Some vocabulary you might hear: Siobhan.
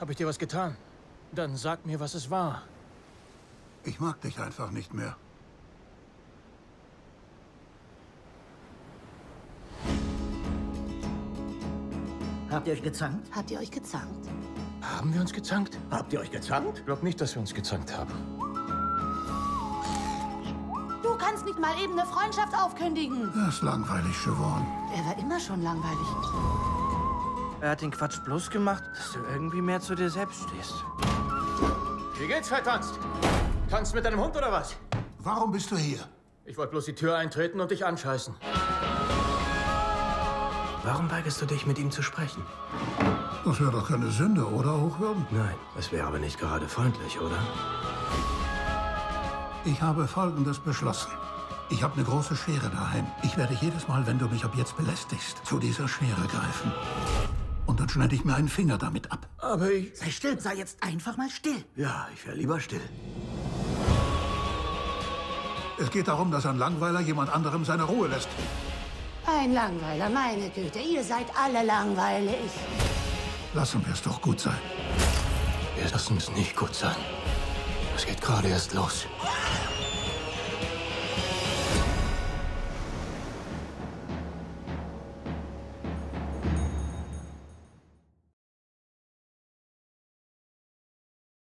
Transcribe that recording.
Habe ich dir was getan? Dann sag mir, was es war. Ich mag dich einfach nicht mehr. Habt ihr euch gezankt? Habt ihr euch gezankt? Haben wir uns gezankt? Habt ihr euch gezankt? Ich glaub nicht, dass wir uns gezankt haben. Du kannst nicht mal eben eine Freundschaft aufkündigen. Das ist langweilig, Siobhan. Er war immer schon langweilig. Er hat den Quatsch bloß gemacht, dass du irgendwie mehr zu dir selbst stehst. Wie geht's, vertanzt? Tanzt mit deinem Hund oder was? Warum bist du hier? Ich wollte bloß die Tür eintreten und dich anscheißen. Warum weigerst du dich, mit ihm zu sprechen? Das wäre doch keine Sünde, oder, Hochwürden? Nein, es wäre aber nicht gerade freundlich, oder? Ich habe Folgendes beschlossen. Ich habe eine große Schere daheim. Ich werde jedes Mal, wenn du mich ab jetzt belästigst, zu dieser Schere greifen. Und dann schneide ich mir einen Finger damit ab. Aber ich... Sei still, sei jetzt einfach mal still. Ja, ich wäre lieber still. Es geht darum, dass ein Langweiler jemand anderem seine Ruhe lässt. Ein Langweiler, meine Güte, ihr seid alle langweilig. Lassen wir es doch gut sein. Wir lassen es nicht gut sein. Es geht gerade erst los.